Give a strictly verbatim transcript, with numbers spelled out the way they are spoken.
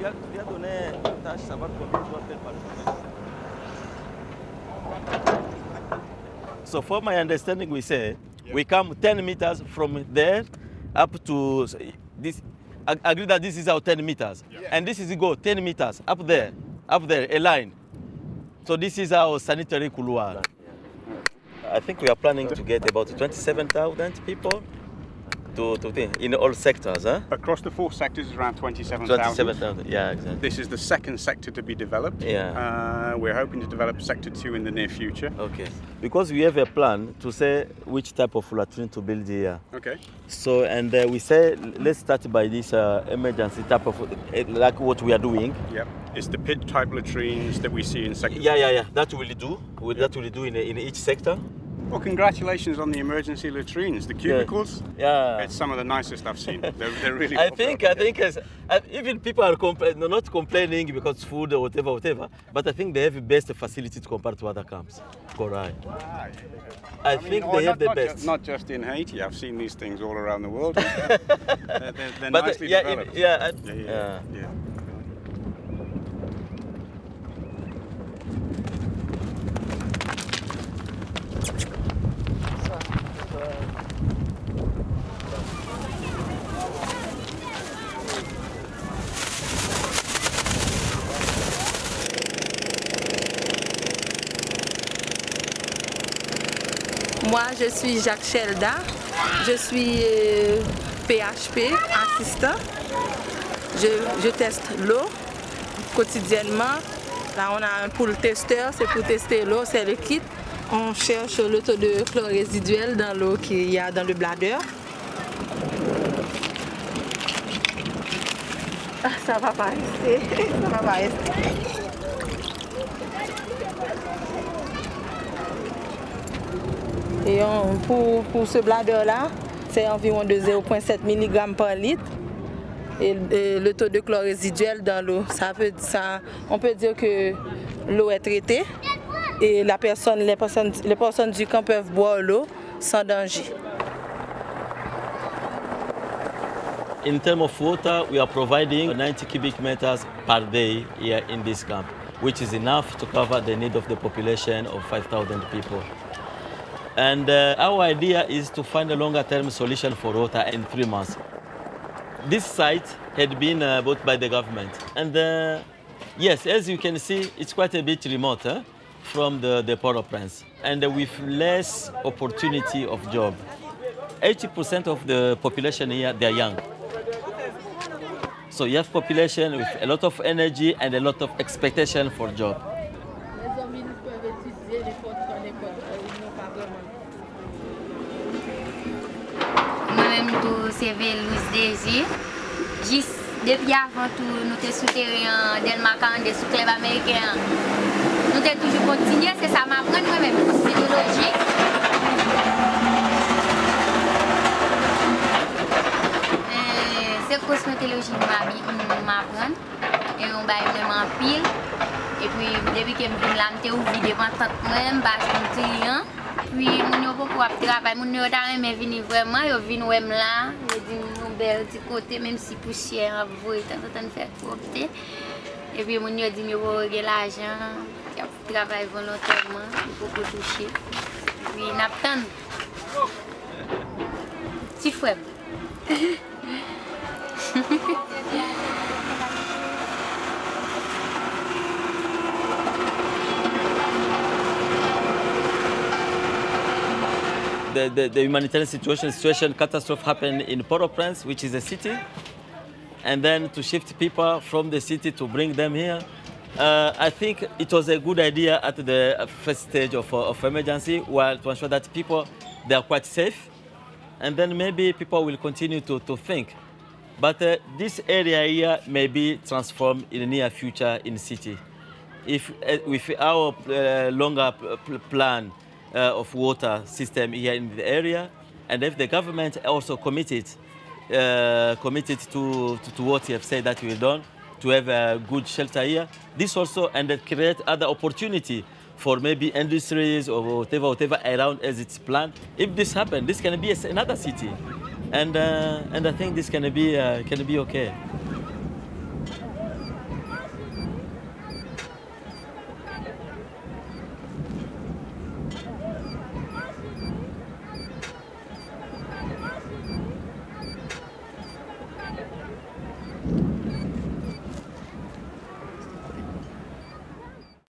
lui as, tu lui as donné une tâche, savoir combien tu dois faire par jour. So for my understanding, we say yeah. we come ten meters from there up to this. I agree that this is our ten meters. Yeah. And this is go ten meters up there, up there, a line. So this is our sanitary couloir. I think we are planning to get about twenty-seven thousand people to, to in all sectors. Huh? Across the four sectors is around twenty-seven thousand. twenty-seven thousand, yeah, exactly. This is the second sector to be developed. Yeah. Uh, we're hoping to develop sector two in the near future. Okay. Because we have a plan to say which type of latrine to build here. Okay. So, and uh, we say, let's start by this uh, emergency type of, uh, like what we are doing. Yep. It's the pit type latrines that we see in sector. Yeah, yeah, yeah. That will do. Yep. That will do in, in each sector. Well, congratulations on the emergency latrines, the cubicles. Yeah, yeah. It's some of the nicest I've seen. They're, they're really. I think, I think, as, uh, even people are compl not complaining because food or whatever, whatever. But I think they have the best facility to compare to other camps. Correct. Wow. I, I mean, think they not, have the not best. Just, not just in Haiti. I've seen these things all around the world. they're they're, they're but nicely yeah, developed. It, yeah, I, yeah, yeah, yeah, yeah. Moi, je suis Jacques Shelda, je suis euh, P H P, assistant. Je, je teste l'eau quotidiennement. Là, on a un pool testeur, c'est pour tester l'eau, c'est le kit. On cherche le taux de chlore résiduel dans l'eau qu'il y a dans le bladder. Ah, ça va pas rester, ça va pas rester. Et on, pour, pour ce bladder-là, c'est environ de zéro virgule sept milligrammes par litre. Et, et le taux de chlore résiduel dans l'eau, ça veut, ça, on peut dire que l'eau est traitée et la personne, les, personnes, les personnes du camp peuvent boire l'eau sans danger. In terms of water, we are providing ninety cubic meters per day here in this camp, which is enough to cover the need of the population of five thousand people. And uh, our idea is to find a longer-term solution for water in three months. This site had been uh, bought by the government. And uh, yes, as you can see, it's quite a bit remote eh, from the, the Port-au-Prince, and uh, with less opportunity of job. eighty percent of the population here, they're young. So you have population with a lot of energy and a lot of expectation for job. C'est Louis Désir. Depuis avant tout, nous étions souterrains en Danemark, des souterrains américains. Nous avons toujours continué, c'est ça m'a appris moi-même, c'est de logique. C'est cosmétologie que m'a appris. Et on va vraiment pile. Et puis, depuis que je suis là, je suis ouvert devant tante, je suis un puis, les gens qui travaillent, les gens qui viennent vraiment, ils viennent même là, ils disent belle du côté, même si poussière, vous êtes en train de faire trop. Et puis, les gens disent qu'ils vont regarder l'argent, ils travaillent volontairement, ils vont beaucoup toucher. Et puis, ils attendent. Petit frère. The, the, the humanitarian situation, situation catastrophe happened in Port-au-Prince, which is a city, and then to shift people from the city to bring them here. Uh, I think it was a good idea at the first stage of, of emergency, while to ensure that people, they are quite safe, and then maybe people will continue to, to think. But uh, this area here may be transformed in the near future in city. If uh, with our uh, longer plan, Uh, of water system here in the area, and if the government also committed uh, committed to, to, to what you have said that we've done, to have a good shelter here, this also and that create other opportunity for maybe industries or whatever, whatever around as it's planned. If this happens, this can be another city, and uh, and I think this can be uh, can be okay.